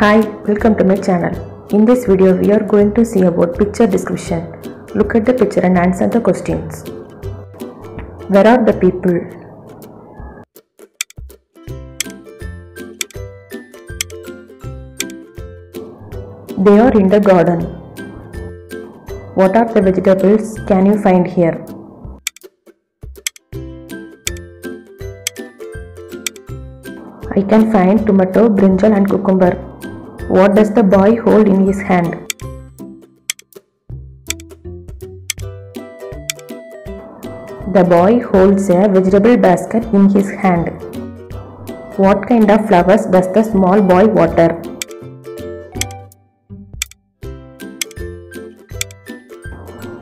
Hi, welcome to my channel. In this video, we are going to see about picture description. Look at the picture and answer the questions. Where are the people? They are in the garden. What are the vegetables can you find here? I can find tomato, brinjal and cucumber. What does the boy hold in his hand? The boy holds a vegetable basket in his hand. What kind of flowers does the small boy water?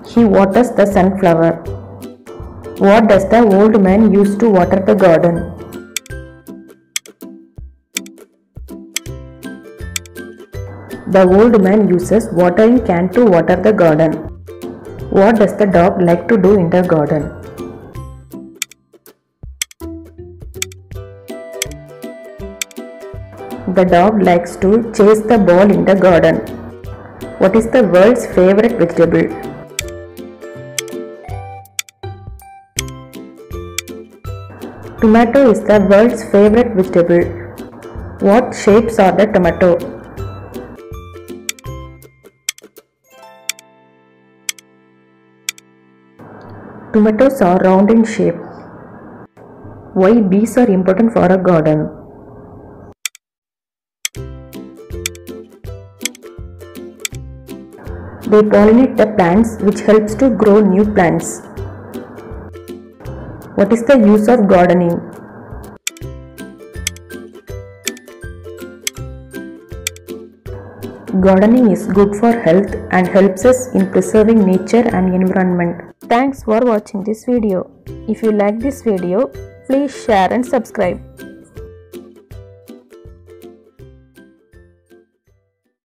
He waters the sunflower. What does the old man use to water the garden? The old man uses watering can to water the garden. What does the dog like to do in the garden? The dog likes to chase the ball in the garden. What is the world's favorite vegetable? Tomato is the world's favorite vegetable. What shapes are the tomato? Tomatoes are round in shape. Why bees are important for a garden? They pollinate the plants, which helps to grow new plants. What is the use of gardening? Gardening is good for health and helps us in preserving nature and environment. Thanks for watching this video. If you like this video, please share and subscribe.